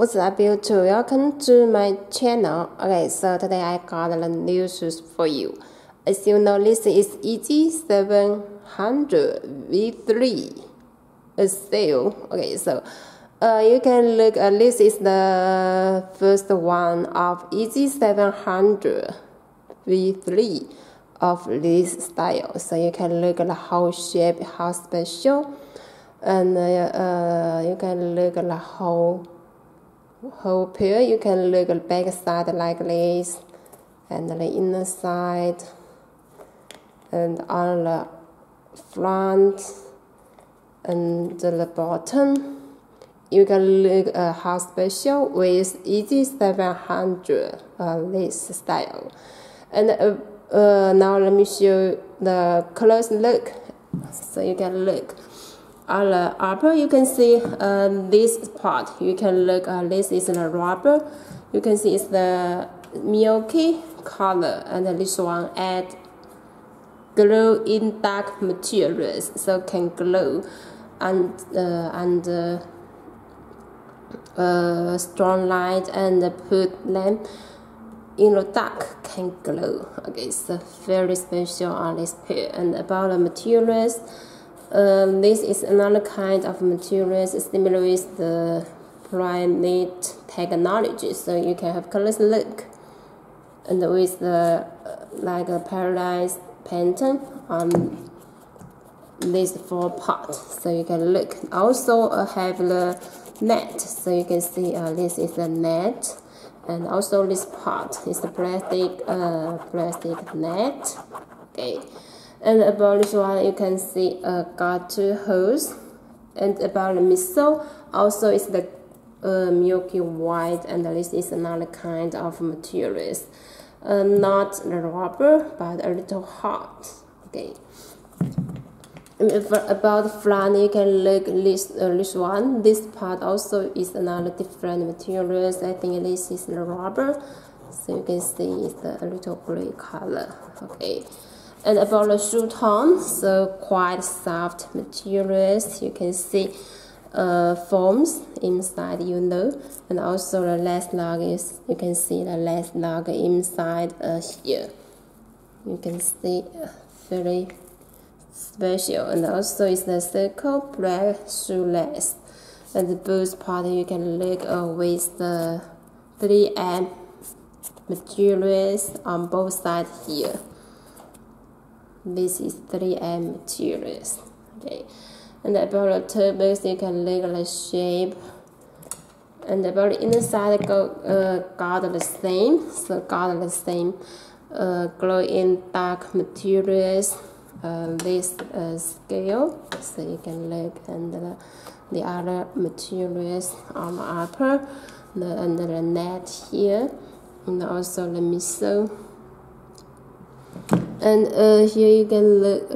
What's up YouTube? Welcome to my channel. Okay, so today I got a new shoes for you. As you know, this is Yeezy 700 V3 a sale. Okay, so you can look at this is the first one of Yeezy 700 V3 of this style. So you can look at the whole shape, how special, and you can look at the whole pair. You can look at back side like this, and the inner side, and on the front, and the bottom. You can look at how special with Yeezy 700 this style. And now let me show the close look, so you can look. On the upper, you can see this part. You can look at this is the rubber. You can see it's the milky color, and this one add glow in dark materials, so can glow and strong light, and put lamp in the dark can glow. Okay, so very special on this pair. And about the materials. This is another kind of materials similar with the prime knit technology, so you can have colors look, and with the like a paradise pattern on these four parts, so you can look. Also have the net, so you can see this is the net, and also this part is the plastic net. Okay. And about this one, you can see got two holes. And about the midsole, also is the milky white, and this is another kind of materials, not rubber, but a little hard. Okay. And about front, you can look this one. This part also is another different materials. I think this is the rubber, so you can see it's a little gray color. Okay. And about the shoe tone, so quite soft materials. You can see foams inside, you know. And also the last lug is, you can see the last lug inside here. You can see very special. And also it's the circle black shoelace. And the boots part, you can look with the 3M materials on both sides here. This is 3M materials. Okay. And about the turban, you can look at the shape. And about the inside, got the same. So got the same glow in dark materials. This scale, so you can look. And the other materials on the upper, and the net here, and also the midsole. And here you can look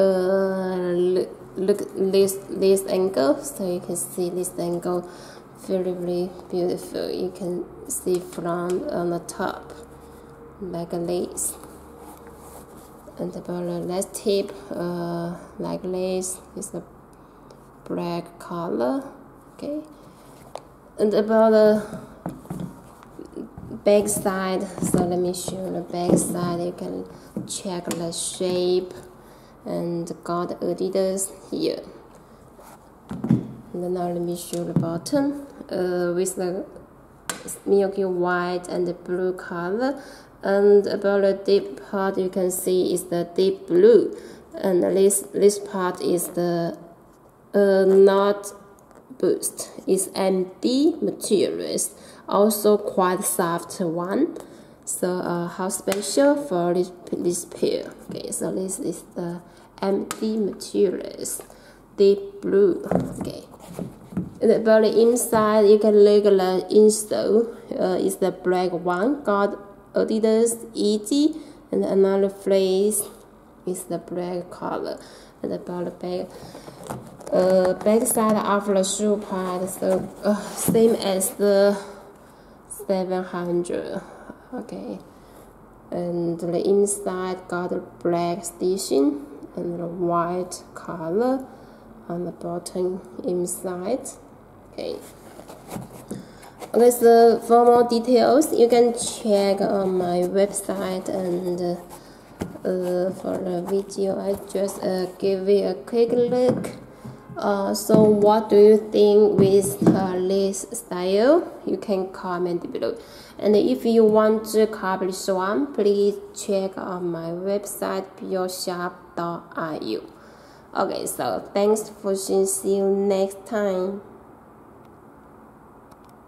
this angle, so you can see this angle very, very beautiful. You can see from on the top like this. And about the last tip, like this is the black color. Okay. And about the back side, so let me show the back side. You can check the shape, and got Adidas here. And now let me show the bottom with the milky white and the blue color. And about the deep part, you can see is the deep blue, and this part is the not boost, is MD materials, also quite soft one. So how special for this pair. Okay, so this is the MD materials, deep blue. Okay. And about the inside, you can look at the insole. Is the black one, got Adidas Yeezy, and another phrase is the black color. And about the back backside of the shoe part, so same as the 700. Okay. And the inside got a black stitching and the white color on the bottom inside. Okay. Okay, so for more details, you can check on my website, and for the video, I just give you a quick look. So what do you think with this style? You can comment below. And if you want to publish one, please check on my website, beyourshop.ru. Okay, so thanks for watching. See you next time.